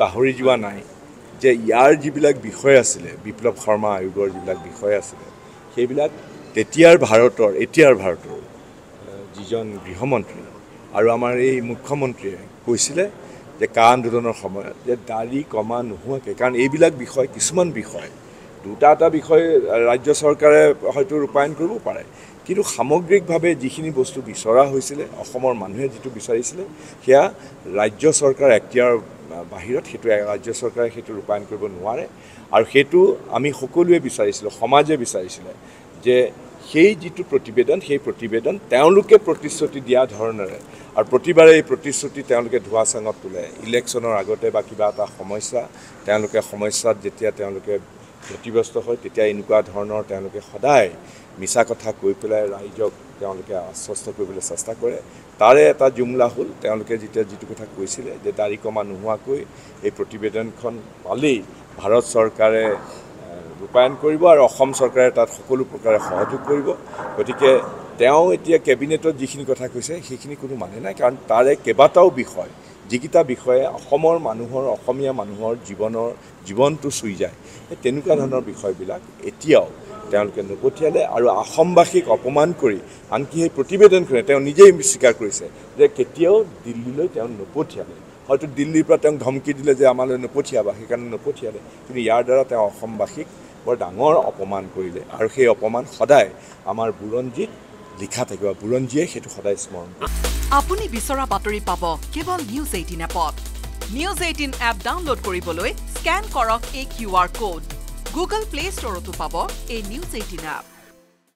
পাহৰি যোৱা নাই যে ইয়াৰ জিবিলাক বিষয় আছিল বিপ্লব শৰ্মা আয়োগৰ জিবিলাক বিষয় আছিল সেইবিলাক তেতিয়াৰ ভাৰতৰ এতিয়াৰ ভাৰতৰ যিজন গৃহমন্ত্ৰী আৰু আমাৰ এই মুখ্যমন্ত্ৰী কৈছিল যে কা আন্দোলনৰ সময় যে দাৰি কমা নহোৱাকে কাৰণ এইবিলাক বিষয় কিছুমান বিষয় দুটাটা বিষয় ৰাজ্য চৰকাৰে হয়তো ৰূপায়ণ কৰিব পাৰে কিন্তু সামগ্ৰিকভাৱে যিখিনি বস্তু বিচৰা হৈছিল অসমৰ মানুহে যেটো বিচাৰিছিল সেয়া ৰাজ্য চৰকাৰ এতিয়াৰ বাহিৰত হেতু ৰাজ্য চৰকাৰে হেতু ৰূপায়ণ কৰিব নোৱাৰে আৰু হেতু আমি সকলোৱে বিচাৰিছিল সমাজে বিচাৰিছিল যে সেই যেটো প্ৰতিবেদন সেই প্ৰতিবেদন তেওঁলোকে প্ৰতিশ্ৰুতি দিয়া ধৰণৰে আৰু প্ৰতিবাৰে এই প্ৰতিশ্ৰুতি তেওঁলোকে ধোৱা চাঙত তুলে ইলেকচনৰ আগতে বা কিবা এটা সমস্যা তেওঁলোকে সমস্যাত যেতিয়া তেওঁলোকে প্ৰতিবস্ত হয় তেতিয়া এনেকুৱা ধৰণৰ তেওঁলোকে সদায় মিছা কথা কৈ পেলাই ৰাইজক তেওঁলোকে আশ্বস্ত কৰিবলৈ চেষ্টা কৰে তাৰে এটা জুমলা হ'ল তেওঁলোকে যেতিয়া যেটো কথা কৈছিল যে দাৰি কমা নহোৱাকৈ এই প্ৰতিবেদনখন পালেই ভাৰত চৰকাৰে ৰূপায়ণ কৰিব আৰু অসম চৰকাৰে তাত সকলো প্ৰকাৰে সহায় কৰিব গতিকে তেওঁ এতিয়া কেবিনেটত যিখিনি কথা কৈছে সেইখিনি কোনো মানে নাই কাৰণ তাৰে কেবাটাও বিষয় জিকিতা বিষয়ে অসমৰ মানুহৰ অসমীয়া মানুহৰ জীৱনৰ জীৱনটো চুই যায় তেনুকা ধৰণৰ বিষয়বিলাক এতিয়াও তেওঁলোকে নপঠিয়ালে আৰু অসমবাসীক অপমান কৰি আনকি এই প্ৰতিবেদনখনে তেওঁ নিজেই স্বীকাৰ কৰিছে যে কেতিয়াও দিল্লীলৈ তেওঁ নপঠিয়ালে হয়তো দিল্লীৰ পৰা তেওঁ ধমকি দিলে যে আমালৈ নপঠিয়াবা সেইকাৰণে নপঠিয়ালে কিন্তু ইয়াৰ দ্বাৰা তেওঁ অসমবাসীক বৰ ডাঙৰ অপমান কৰিলে আৰু সেই অপমান সদায় আমাৰ বুৰঞ্জীত লিখা থাকিব বুৰঞ্জীয়ে সেইটো সদায় স্মৰণ আপুনি বিচৰা বাতৰি পাব কেৱল নিউজ 18 এপত নিউজ 18 এপ ডাউনলোড কৰিবলৈ স্ক্যান কৰক এই QR code Google Play Store to power a News18 app.